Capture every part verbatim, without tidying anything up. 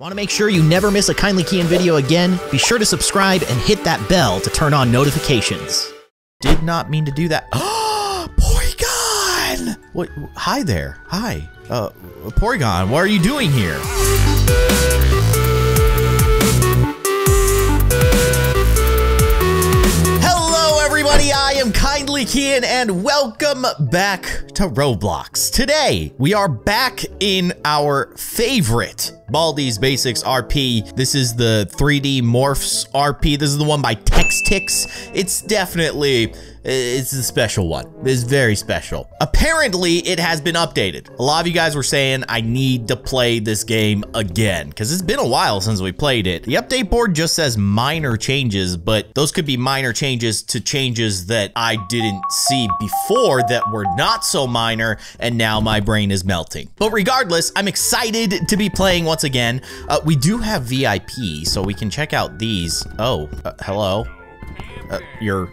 Want to make sure you never miss a Kindly Keyin video again? Be sure to subscribe and hit that bell to turn on notifications. Did not mean to do that. Oh, Porygon! What? Hi there. Hi. Uh, Porygon, what are you doing here? Hello, everybody. I am Kindly Keyin, and welcome back to Roblox. Today, we are back in our favorite Baldi's Basics R P. This is the three D Morphs R P. This is the one by Textix. It's definitely, it's a special one. It's very special. Apparently, it has been updated. A lot of you guys were saying, I need to play this game again, because it's been a while since we played it. The update board just says minor changes, but those could be minor changes to changes that I didn't see before that were not so minor, and now my brain is melting. But regardless, I'm excited to be playing one. Once again, uh, we do have V I P, so we can check out these. Oh, uh, hello. Uh, you're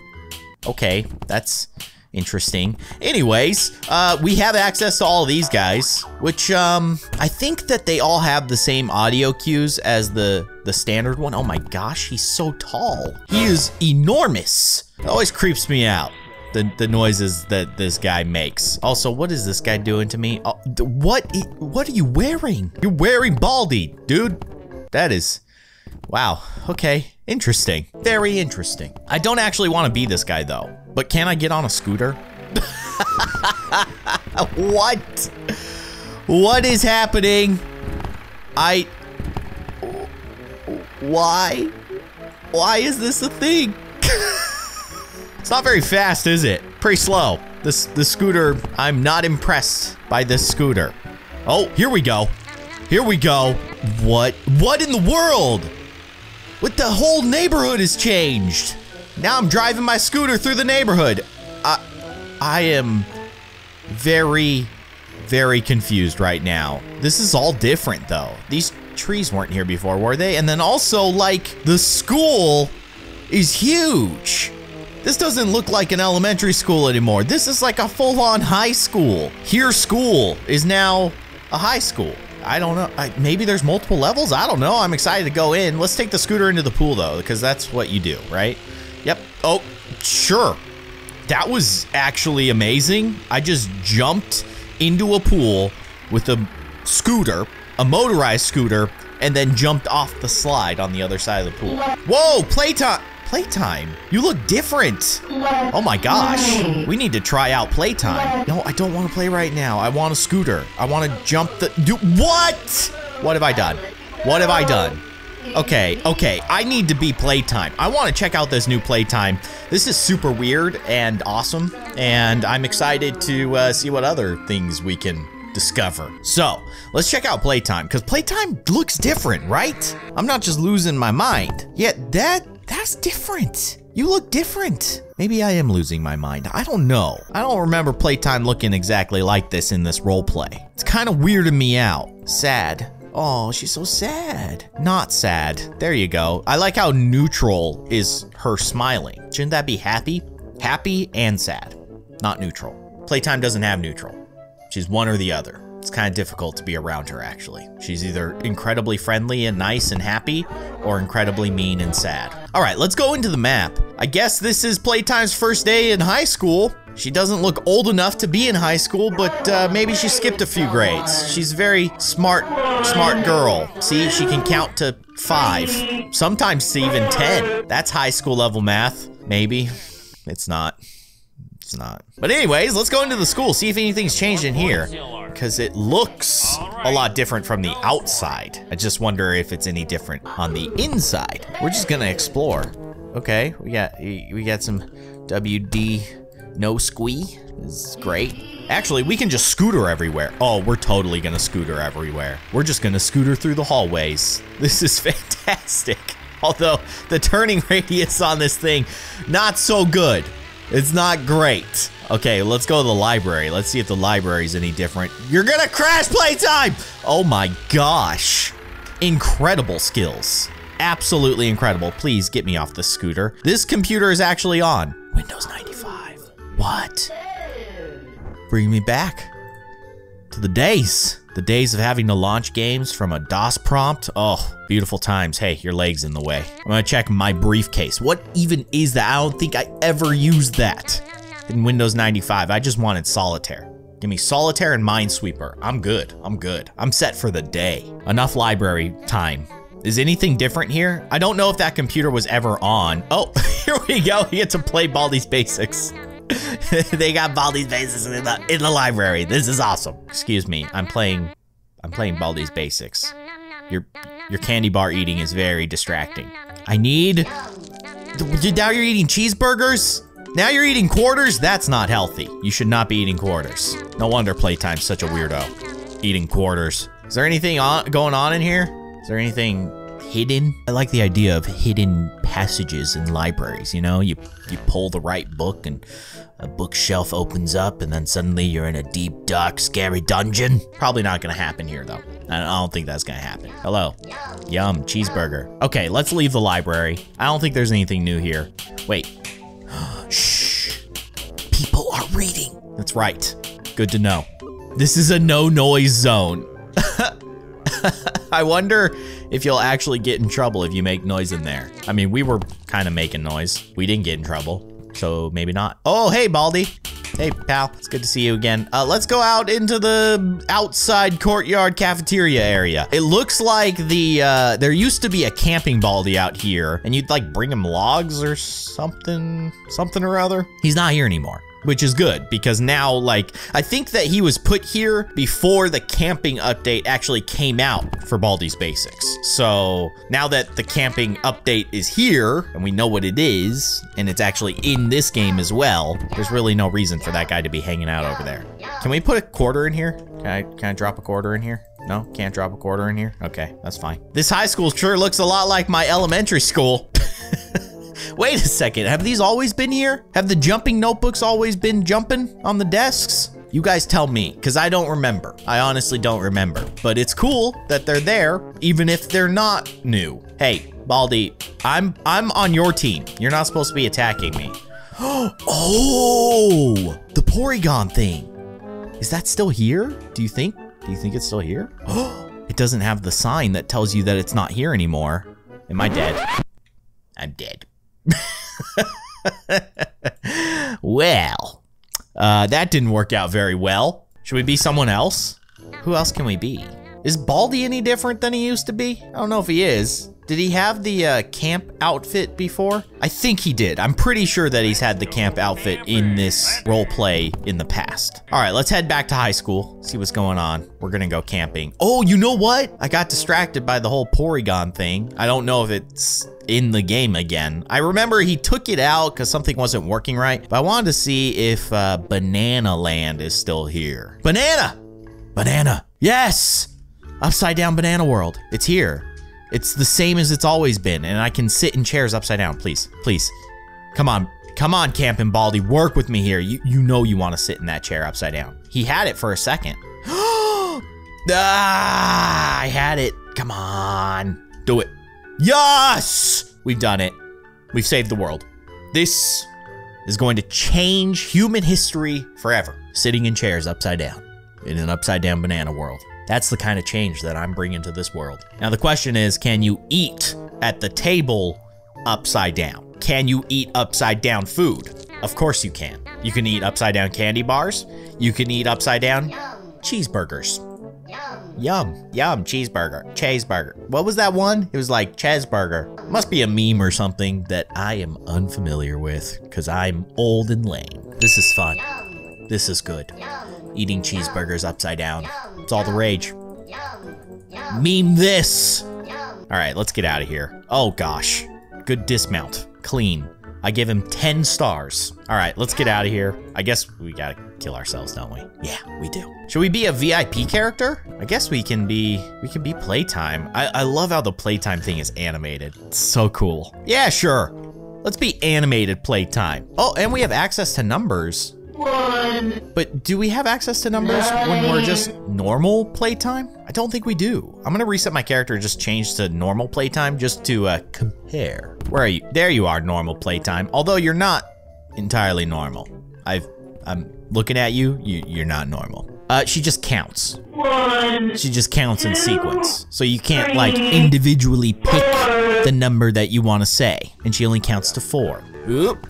okay. That's interesting. Anyways, uh, we have access to all of these guys, which um, I think that they all have the same audio cues as the the standard one. Oh my gosh, he's so tall. He is enormous. It always creeps me out, the the noises that this guy makes. Also, what is this guy doing to me? Oh, what what are you wearing? You're wearing Baldi, dude. That is, wow. Okay, interesting. Very interesting. I don't actually want to be this guy though. But can I get on a scooter? What? What is happening? I. Why? Why is this a thing? It's not very fast, is it? Pretty slow. This the scooter, I'm not impressed by this scooter. Oh, here we go. Here we go. What? What in the world? What, the whole neighborhood has changed. Now I'm driving my scooter through the neighborhood. I, I am very, very confused right now. This is all different though. These trees weren't here before, were they? And then also, like, the school is huge. This doesn't look like an elementary school anymore. This is like a full-on high school. Here, school is now a high school. I don't know. I, maybe there's multiple levels. I don't know. I'm excited to go in. Let's take the scooter into the pool, though, because that's what you do, right? Yep. Oh, sure. That was actually amazing. I just jumped into a pool with a scooter, a motorized scooter, and then jumped off the slide on the other side of the pool. Whoa, playtime. Playtime? You look different. Oh my gosh. We need to try out Playtime. No, I don't want to play right now. I want a scooter. I want to jump the... Dude, what? What have I done? What have I done? Okay, okay. I need to be Playtime. I want to check out this new Playtime. This is super weird and awesome, and I'm excited to uh, see what other things we can discover. So, let's check out Playtime, because Playtime looks different, right? I'm not just losing my mind. Yet that... That's different. You look different. Maybe I am losing my mind. I don't know. I don't remember Playtime looking exactly like this in this roleplay. It's kind of weirding me out. Sad. Oh, she's so sad. Not sad. There you go. I like how neutral is her smiling. Shouldn't that be happy? Happy and sad. Not neutral. Playtime doesn't have neutral. She's one or the other. It's kind of difficult to be around her, actually. She's either incredibly friendly and nice and happy, or incredibly mean and sad. All right, let's go into the map. I guess this is Playtime's first day in high school. She doesn't look old enough to be in high school, but uh, maybe she skipped a few grades. She's a very smart, smart girl. See, she can count to five, sometimes even ten. That's high school level math. Maybe. It's not. It's not. But anyways, let's go into the school, see if anything's changed in here. Because it looks a lot different from the outside. I just wonder if it's any different on the inside. We're just gonna explore. Okay, we got we got some W D no squee. This is great. Actually, we can just scooter everywhere. Oh, we're totally gonna scooter everywhere. We're just gonna scooter through the hallways. This is fantastic. Although the turning radius on this thing, not so good. It's not great. Okay, let's go to the library. Let's see if the library's any different. You're gonna crash, Playtime! Oh my gosh. Incredible skills. Absolutely incredible. Please get me off the scooter. This computer is actually on Windows ninety-five. What? Bring me back to the days The days of having to launch games from a DOS prompt, oh, beautiful times. Hey, your leg's in the way. I'm gonna check my briefcase. What even is that? I don't think I ever used that. In Windows ninety-five, I just wanted solitaire. Give me solitaire and Minesweeper. I'm good, I'm good. I'm set for the day. Enough library time. Is anything different here? I don't know if that computer was ever on. Oh, here we go, we get to play Baldi's Basics. They got Baldi's Basics in the, in the library. This is awesome. Excuse me, I'm playing, I'm playing Baldi's Basics. Your, your candy bar eating is very distracting. I need, now you're eating cheeseburgers? Now you're eating quarters? That's not healthy. You should not be eating quarters. No wonder Playtime's such a weirdo. Eating quarters. Is there anything on, going on in here? Is there anything hidden? I like the idea of hidden passages in libraries, you know? You, you pull the right book and a bookshelf opens up and then suddenly you're in a deep, dark, scary dungeon. Probably not gonna happen here though. I don't think that's gonna happen. Hello. Yum, cheeseburger. Okay, let's leave the library. I don't think there's anything new here. Wait. Shh. People are reading. That's right. Good to know. This is a no-noise zone. I wonder if you'll actually get in trouble if you make noise in there. I mean, we were kind of making noise. We didn't get in trouble, so maybe not. Oh, hey, Baldi. Hey, pal. It's good to see you again. Uh, let's go out into the outside courtyard cafeteria area. It looks like the uh, there used to be a camping Baldi out here, and you'd like bring him logs or something, something or other. He's not here anymore, which is good because now, like, I think that he was put here before the camping update actually came out for Baldi's Basics. So now that the camping update is here and we know what it is, and it's actually in this game as well, there's really no reason for that guy to be hanging out over there. Can we put a quarter in here? Can I, can I drop a quarter in here? No, can't drop a quarter in here? Okay, that's fine. This high school sure looks a lot like my elementary school. Wait a second, have these always been here? Have the jumping notebooks always been jumping on the desks? You guys tell me, because I don't remember. I honestly don't remember, but it's cool that they're there, even if they're not new. Hey, Baldi, I'm I'm on your team. You're not supposed to be attacking me. Oh, the Porygon thing. Is that still here? Do you think? Do you think it's still here? It doesn't have the sign that tells you that it's not here anymore. Am I dead? I'm dead. Well, uh, that didn't work out very well. Should we be someone else? Who else can we be? Is Baldi any different than he used to be? I don't know if he is. Did he have the uh, camp outfit before? I think he did. I'm pretty sure that he's had the camp outfit in this roleplay in the past. All right, let's head back to high school, see what's going on. We're gonna go camping. Oh, you know what? I got distracted by the whole Porygon thing. I don't know if it's in the game again. I remember he took it out because something wasn't working right, but I wanted to see if uh, Banana Land is still here. Banana! Banana, yes! Upside down Banana World, it's here. It's the same as it's always been, and I can sit in chairs upside down, please, please. Come on, come on, Campin' Baldi, work with me here. You, you know you want to sit in that chair upside down. He had it for a second. Ah, I had it, come on, do it. Yes, we've done it. We've saved the world. This is going to change human history forever. Sitting in chairs upside down, in an upside down banana world. That's the kind of change that I'm bringing to this world. Now the question is, can you eat at the table upside down? Can you eat upside down food? Of course you can. You can eat upside down candy bars. You can eat upside down cheeseburgers. Yum, yum, cheeseburger, cheeseburger. What was that one? It was like cheeseburger. Must be a meme or something that I am unfamiliar with because I'm old and lame. This is fun. This is good. Eating cheeseburgers upside down. It's all the rage. Meme this. All right, let's get out of here. Oh gosh, good dismount, clean. I give him ten stars. All right, let's get out of here. I guess we gotta kill ourselves, don't we? Yeah, we do. Should we be a V I P character? I guess we can be, we can be Playtime. I, I love how the Playtime thing is animated. It's so cool. Yeah, sure. Let's be animated Playtime. Oh, and we have access to numbers. One. But do we have access to numbers nine. When we're just normal Playtime? I don't think we do. I'm gonna reset my character and just change to normal Playtime just to uh, compare. Where are you? There you are, normal Playtime. Although you're not entirely normal. I've, I'm looking at you, you, you're not normal. Uh, she just counts. One, she just counts two, in sequence. So you can't three, like individually pick four. the number that you want to say. And she only counts to four. Oop.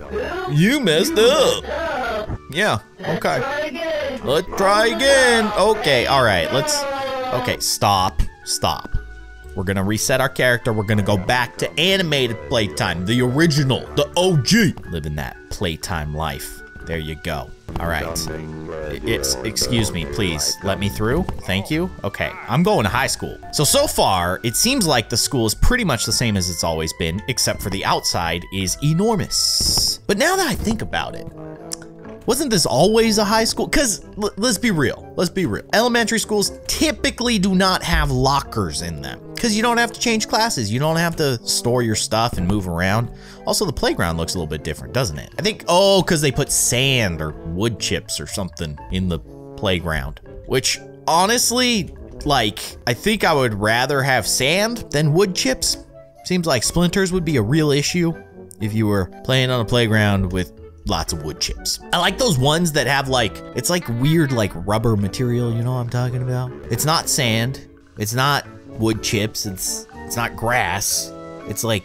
You messed you up. up. Yeah, let's okay. Try let's try again. Okay, all right, let's, okay, stop, stop. We're gonna reset our character. We're gonna go back to animated Playtime, the original, the O G. Living that Playtime life. There you go. All right. It's, excuse me, please. Let me through. Thank you. Okay, I'm going to high school. So, so far, it seems like the school is pretty much the same as it's always been, except for the outside is enormous. But now that I think about it, wasn't this always a high school? Because let's be real, let's be real. Elementary schools typically do not have lockers in them because you don't have to change classes. You don't have to store your stuff and move around. Also, the playground looks a little bit different, doesn't it? I think, oh, because they put sand or wood chips or something in the playground, which honestly, like, I think I would rather have sand than wood chips. Seems like splinters would be a real issue if you were playing on a playground with lots of wood chips. I like those ones that have like, it's like weird like rubber material, you know what I'm talking about? It's not sand, it's not wood chips, it's it's not grass, it's like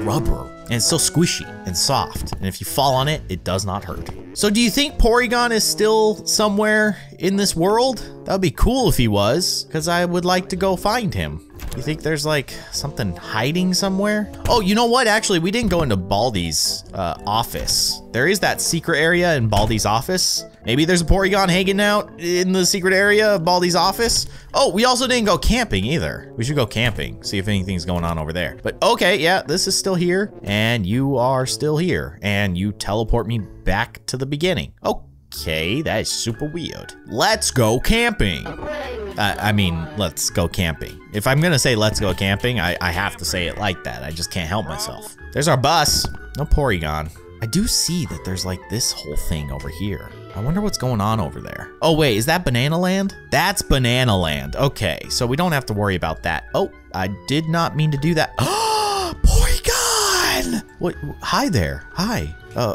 rubber. And it's so squishy and soft, and if you fall on it, it does not hurt. So do you think Porygon is still somewhere in this world? That would be cool if he was, because I would like to go find him. You think there's like something hiding somewhere? Oh, you know what? Actually, we didn't go into Baldi's uh, office. There is that secret area in Baldi's office. Maybe there's a Porygon hanging out in the secret area of Baldi's office. Oh, we also didn't go camping either. We should go camping, see if anything's going on over there. But okay, yeah, this is still here, and you are still here, and you teleport me back to the beginning. Okay, that is super weird. Let's go camping. Uh, I mean, let's go camping. If I'm gonna say let's go camping, I, I have to say it like that. I just can't help myself. There's our bus. No Porygon. I do see that there's like this whole thing over here. I wonder what's going on over there. Oh wait, is that Banana Land? That's Banana Land. Okay, so we don't have to worry about that. Oh, I did not mean to do that. Porygon! What? Hi there. Hi. Uh,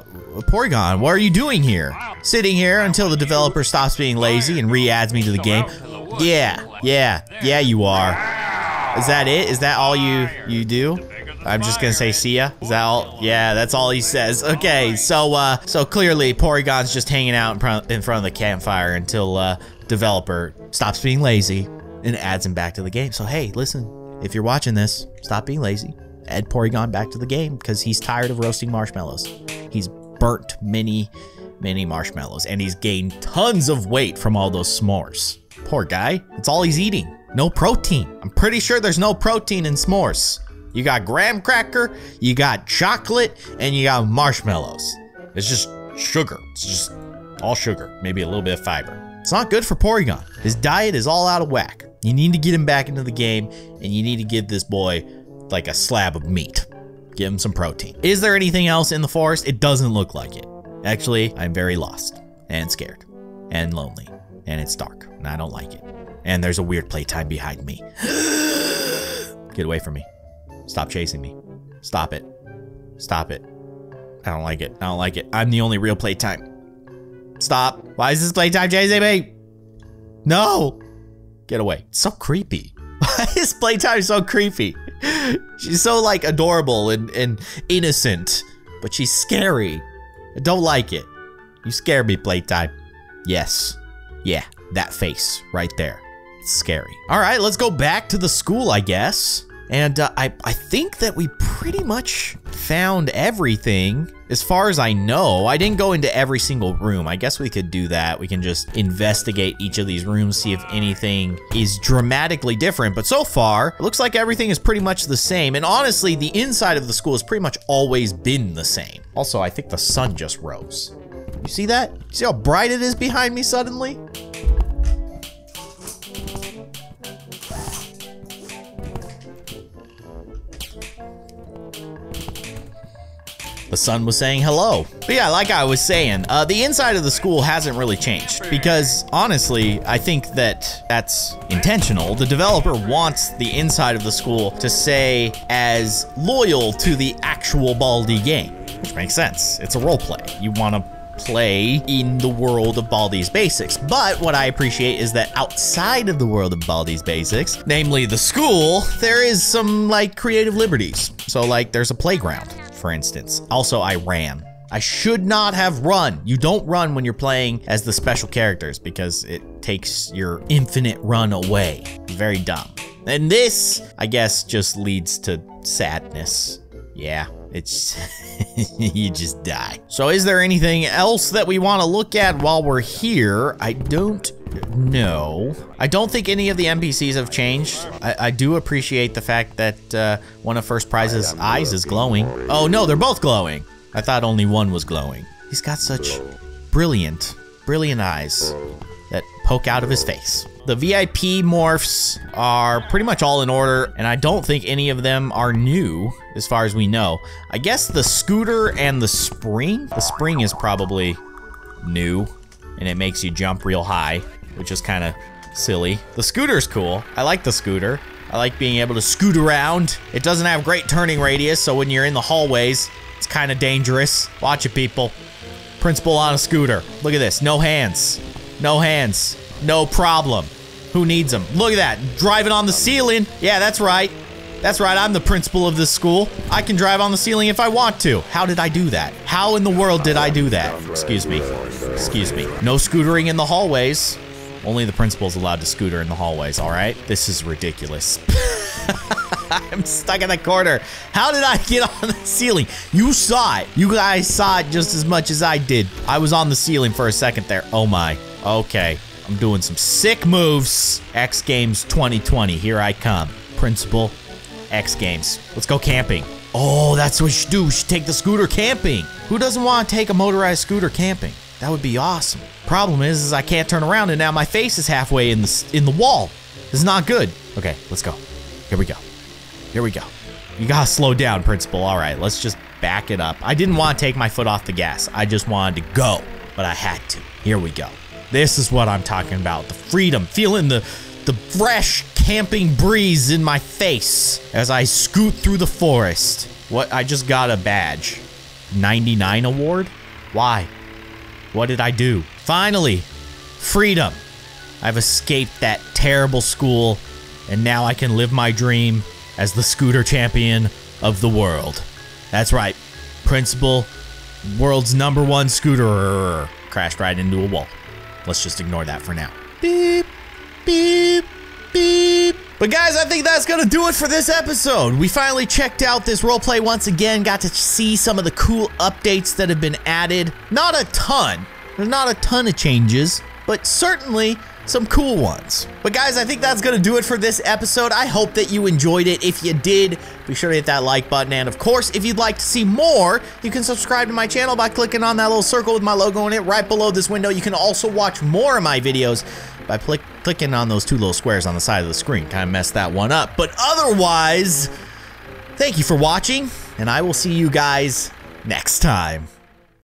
Porygon, what are you doing here? Sitting here until the developer stops being lazy and re-adds me to the game. Yeah, yeah, yeah you are. Is that it? Is that all you you do? I'm just gonna say see ya. Is that all? Yeah, that's all he says. Okay, so uh, so clearly Porygon's just hanging out in front, in front of the campfire until uh, developer stops being lazy and adds him back to the game. So hey, listen, if you're watching this, stop being lazy. Add Porygon back to the game because he's tired of roasting marshmallows. He's burnt many, many marshmallows and he's gained tons of weight from all those s'mores. Poor guy, that's all he's eating. No protein. I'm pretty sure there's no protein in s'mores. You got graham cracker, you got chocolate, and you got marshmallows. It's just sugar. It's just all sugar, maybe a little bit of fiber. It's not good for Porygon. His diet is all out of whack. You need to get him back into the game, and you need to give this boy like a slab of meat. Give him some protein. Is there anything else in the forest? It doesn't look like it. Actually, I'm very lost and scared and lonely. And it's dark, and I don't like it. And there's a weird playtime behind me. Get away from me. Stop chasing me. Stop it. Stop it. I don't like it. I don't like it. I'm the only real playtime. Stop. Why is this playtime chasing me? No. Get away. It's so creepy. Why is playtime so creepy? She's so, like, adorable and, and innocent, but she's scary. I don't like it. You scare me, playtime. Yes. Yeah, that face right there. It's scary. All right, let's go back to the school, I guess. And uh, I, I think that we pretty much found everything as far as I know. I didn't go into every single room. I guess we could do that. We can just investigate each of these rooms, see if anything is dramatically different. But so far, it looks like everything is pretty much the same. And honestly, the inside of the school has pretty much always been the same. Also, I think the sun just rose. You see that? You see how bright it is behind me suddenly? The sun was saying hello. But yeah, like I was saying, uh, the inside of the school hasn't really changed because honestly, I think that that's intentional. The developer wants the inside of the school to stay as loyal to the actual Baldi game, which makes sense. It's a role play. You want to play in the world of Baldi's Basics. But what I appreciate is that outside of the world of Baldi's Basics, namely the school, there is some like creative liberties. So like there's a playground, for instance. Also, I ran. I should not have run. You don't run when you're playing as the special characters because it takes your infinite run away. Very dumb. And this, I guess, just leads to sadness. Yeah, it's, you just die. So is there anything else that we want to look at while we're here? I don't know. I don't think any of the N P Cs have changed. I, I do appreciate the fact that uh, one of First Prize's eyes is glowing. Oh no, they're both glowing. I thought only one was glowing. He's got such brilliant, brilliant eyes that poke out of his face. The V I P morphs are pretty much all in order, and I don't think any of them are new as far as we know. I guess the scooter and the spring? The spring is probably new, and it makes you jump real high, which is kind of silly. The scooter's cool. I like the scooter. I like being able to scoot around. It doesn't have great turning radius, so when you're in the hallways, it's kind of dangerous. Watch it, people. Principal on a scooter. Look at this. No hands. No hands. No problem. Who needs them? Look at that, driving on the ceiling. Yeah, that's right. That's right, I'm the principal of this school. I can drive on the ceiling if I want to. How did I do that? How in the world did I do that? Excuse me, excuse me. No scootering in the hallways. Only the principal's allowed to scooter in the hallways, all right? This is ridiculous. I'm stuck in the corner. How did I get on the ceiling? You saw it. You guys saw it just as much as I did. I was on the ceiling for a second there. Oh my, okay. I'm doing some sick moves. X Games twenty twenty, here I come. Principal, X Games. Let's go camping. Oh, that's what you should do. You should take the scooter camping. Who doesn't want to take a motorized scooter camping? That would be awesome. Problem is, is I can't turn around and now my face is halfway in the, in the wall. This is not good. Okay, let's go. Here we go. Here we go. You gotta slow down, Principal. All right, let's just back it up. I didn't want to take my foot off the gas. I just wanted to go, but I had to. Here we go. This is what I'm talking about, the freedom, feeling the, the fresh camping breeze in my face as I scoot through the forest. What, I just got a badge. ninety-nine award? Why? What did I do? Finally, freedom. I've escaped that terrible school and now I can live my dream as the scooter champion of the world. That's right, Principal, world's number one scooterer, crashed right into a wall. Let's just ignore that for now. Beep, beep, beep. But guys, I think that's gonna do it for this episode. We finally checked out this roleplay once again, got to see some of the cool updates that have been added. Not a ton, there's not a ton of changes, but certainly some cool ones. But guys, I think that's gonna do it for this episode. I hope that you enjoyed it. If you did, be sure to hit that like button. And of course, if you'd like to see more, you can subscribe to my channel by clicking on that little circle with my logo in it right below this window. You can also watch more of my videos by click clicking on those two little squares on the side of the screen. Kind of messed that one up. But otherwise, thank you for watching, and I will see you guys next time.